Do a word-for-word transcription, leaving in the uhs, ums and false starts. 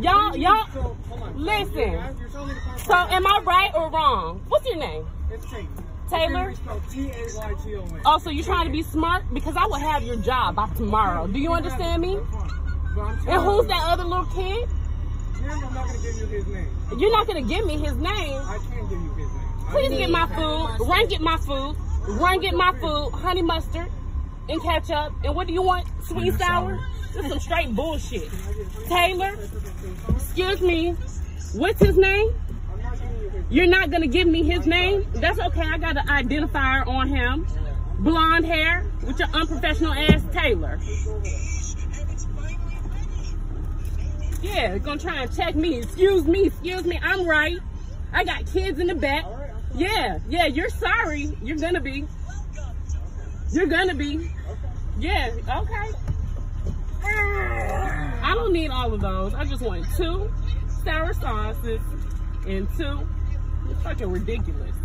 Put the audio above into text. Y'all, y'all, so, listen. Yeah, so, am I right or wrong? What's your name? It's Taylor. Taylor? T A Y T O N. Oh, so you're trying to be smart? Because I will have your job by tomorrow. Do you understand me? And who's that other little kid? I'm not going to give you his name. You're not going to give me his name? I can't give you his name. Please get my food. Run get my food. Run get my food. Honey mustard and ketchup. And what do you want? Sweet and sour? This is some straight bullshit. Taylor, excuse me. What's his name? You're not going to give me his name? That's okay. I got an identifier on him. Blonde hair with your unprofessional ass, Taylor. Yeah, gonna try and check me. Excuse me, excuse me. I'm right. I got kids in the back. Yeah, yeah, you're sorry. You're gonna be. You're gonna be. Yeah, okay. I don't need all of those. I just want two sour sauces and two. It's fucking ridiculous.